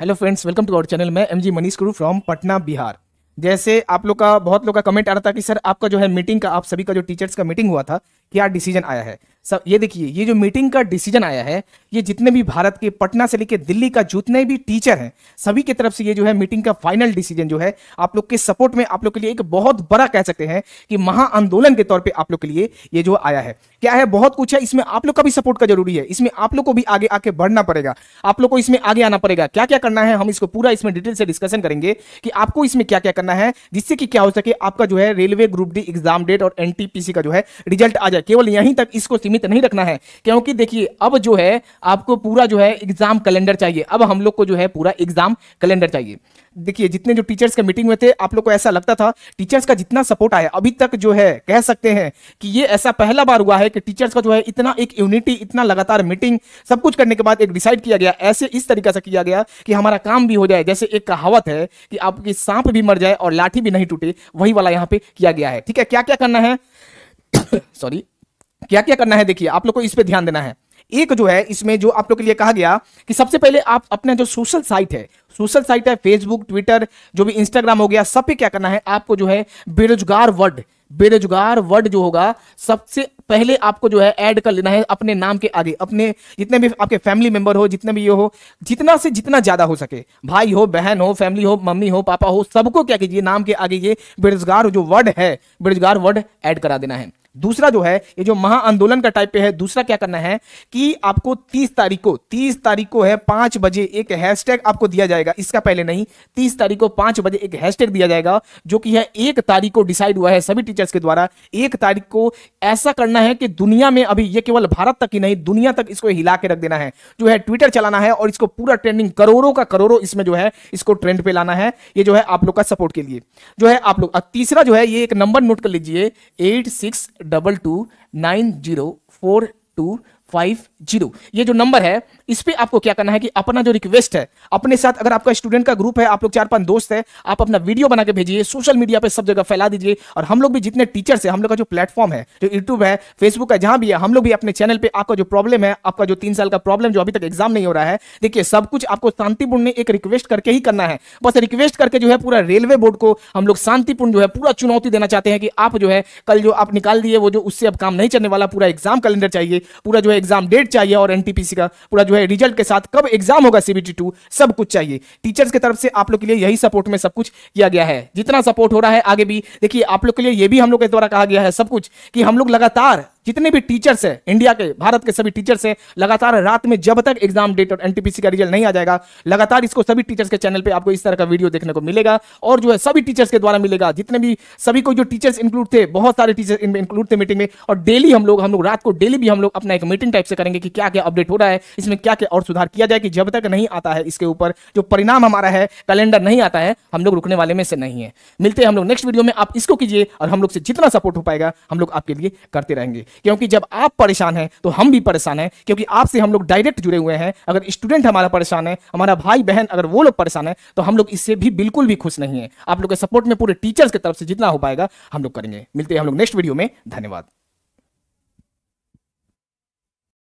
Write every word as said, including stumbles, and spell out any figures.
Hello friends, welcome to our channel. मैं MG Manish Guru from Patna, Bihar. जैसे आप लोग का बहुत लोग का कमेंट आ रहा था कि सर आपका जो है मीटिंग का, आप सभी का जो टीचर्स का मीटिंग हुआ था, क्या डिसीजन आया है। सब ये देखिए, ये जो मीटिंग का डिसीजन आया है, ये जितने भी भारत के पटना से लेकर दिल्ली का जितने भी टीचर हैं, सभी की तरफ से ये जो है मीटिंग का फाइनल डिसीजन जो है आप लोग के सपोर्ट में, आप लोग के लिए एक बहुत बड़ा कह सकते हैं कि महा आंदोलन के तौर पर आप लोग के लिए ये जो आया है क्या है, बहुत कुछ है। इसमें आप लोग का भी सपोर्ट का जरूरी है, इसमें आप लोग को भी आगे आके बढ़ना पड़ेगा, आप लोग को इसमें आगे आना पड़ेगा। क्या क्या करना है हम इसको पूरा इसमें डिटेल से डिस्कशन करेंगे कि आपको इसमें क्या क्या करना है, जिससे कि क्या हो सके आपका जो है railway group D exam date और एनटीपीसी का जो है रिजल्ट आ जाए। केवल यहीं तक इसको सीमित नहीं रखना है, क्योंकि देखिए अब जो है आपको पूरा जो है एग्जाम कैलेंडर चाहिए। अब हम लोग को जो है पूरा एग्जाम कैलेंडर चाहिए। देखिए जितने जो टीचर्स के मीटिंग में थे, आप लोग को ऐसा लगता था टीचर्स का जितना सपोर्ट आया अभी तक जो है, कह सकते हैं कि ये ऐसा पहला बार हुआ है कि टीचर्स का जो है इतना एक यूनिटी, इतना लगातार मीटिंग, सब कुछ करने के बाद एक डिसाइड किया गया, ऐसे इस तरीके से किया गया कि हमारा काम भी हो जाए। जैसे एक कहावत है कि आपकी सांप भी मर जाए और लाठी भी नहीं टूटे, वही वाला यहाँ पे किया गया है। ठीक है, क्या क्या करना है सॉरी क्या क्या करना है, देखिए आप लोग को इस पे ध्यान देना है। एक जो है इसमें जो आप लोग के लिए कहा गया कि सबसे पहले आप अपना जो सोशल साइट है, सोशल साइट है फेसबुक, ट्विटर, जो भी इंस्टाग्राम हो गया, सब पे क्या करना है आपको जो है बेरोजगार वर्ड, बेरोजगार वर्ड जो होगा सबसे पहले आपको जो है ऐड कर लेना है अपने नाम के आगे। अपने जितने भी आपके फैमिली मेंबर हो, जितने भी ये हो, जितना से जितना ज्यादा हो सके, भाई हो, बहन हो, फैमिली हो, मम्मी हो, पापा हो, सबको क्या कीजिए नाम के आगे ये बेरोजगार जो वर्ड है, बेरोजगार वर्ड ऐड करा देना है। दूसरा जो है ये जो महा आंदोलन का टाइप पे है, दूसरा क्या करना है कि आपको तीस तारीख को तीस तारीख को है पाँच बजे एक हैशटैग आपको दिया जाएगा, इसका पहले नहीं। तीस तारीख को पाँच बजे एक हैशटैग दिया जाएगा, जो कि है एक तारीख को डिसाइड हुआ है सभी टीचर्स के द्वारा। एक तारीख को ऐसा करना है कि दुनिया में अभी, ये केवल भारत तक ही नहीं, दुनिया तक इसको हिला के रख देना है। जो है ट्विटर चलाना है और इसको पूरा ट्रेंडिंग, करोड़ों का करोड़ों इसमें जो है इसको ट्रेंड पे लाना है। ये जो है आप लोग का सपोर्ट के लिए जो है आप लोग। तीसरा जो है ये एक नंबर नोट कर लीजिए, eight six double two nine zero four two five zero, ये जो नंबर है इस पे आपको क्या करना है कि अपना जो रिक्वेस्ट है, अपने साथ अगर आपका स्टूडेंट का ग्रुप है, आप लोग चार पांच दोस्त है, आप अपना वीडियो बना के भेजिए, सोशल मीडिया पे सब जगह फैला दीजिए। और हम लोग भी जितने टीचर्स है, हम लोग का जो प्लेटफॉर्म है, जो यूट्यूब है, फेसबुक है, जहां भी है, हम लोग भी अपने चैनल पे आपका जो प्रॉब्लम है, आपका जो तीन साल का प्रॉब्लम जो अभी तक एग्जाम नहीं हो रहा है, देखिए सब कुछ आपको शांतिपूर्ण में एक रिक्वेस्ट करके ही करना है। बस रिक्वेस्ट करके जो है पूरा रेलवे बोर्ड को हम लोग शांतिपूर्ण जो है पूरा चुनौती देना चाहते हैं कि आप जो है कल जो आप निकाल दिए वो जो, उससे अब काम नहीं चलने वाला। पूरा एग्जाम कैलेंडर चाहिए, पूरा जो एग्जाम डेट चाहिए और एनटीपीसी का पूरा जो है रिजल्ट के साथ कब एग्जाम होगा, सीबीटी टू, सब कुछ चाहिए। टीचर्स की तरफ से आप लोग के लिए यही सपोर्ट में सब कुछ किया गया है, जितना सपोर्ट हो रहा है आगे भी। देखिए आप लोग के लिए ये भी हम लोग के द्वारा कहा गया है सब कुछ कि हम लोग लगातार जितने भी टीचर्स हैं इंडिया के, भारत के सभी टीचर्स हैं, लगातार रात में जब तक एग्जाम डेट और एनटीपीसी का रिजल्ट नहीं आ जाएगा, लगातार इसको सभी टीचर्स के चैनल पे आपको इस तरह का वीडियो देखने को मिलेगा और जो है सभी टीचर्स के द्वारा मिलेगा। जितने भी सभी को जो टीचर्स इंक्लूड थे, बहुत सारे टीचर्स इंक्लूड थे मीटिंग में। और डेली हम लोग हम लोग रात को डेली भी हम लोग अपना एक मीटिंग टाइप से करेंगे कि क्या क्या अपडेट हो रहा है, इसमें क्या क्या और सुधार किया जाए कि जब तक नहीं आता है इसके ऊपर जो परिणाम हमारा है, कैलेंडर नहीं आता है, हम लोग रुकने वाले में से नहीं है। मिलते हैं हम लोग नेक्स्ट वीडियो में, आप इसको कीजिए और हम लोग से जितना सपोर्ट हो पाएगा हम लोग आपके लिए करते रहेंगे, क्योंकि जब आप परेशान हैं तो हम भी परेशान हैं, क्योंकि आपसे हम लोग डायरेक्ट जुड़े हुए हैं। अगर स्टूडेंट हमारा परेशान है, हमारा भाई बहन अगर वो लोग परेशान है, तो हम लोग इससे भी बिल्कुल भी खुश नहीं है। आप लोग के सपोर्ट में पूरे टीचर्स की तरफ से जितना हो पाएगा हम लोग करेंगे। मिलते हैं हम लोग नेक्स्ट वीडियो में, धन्यवाद।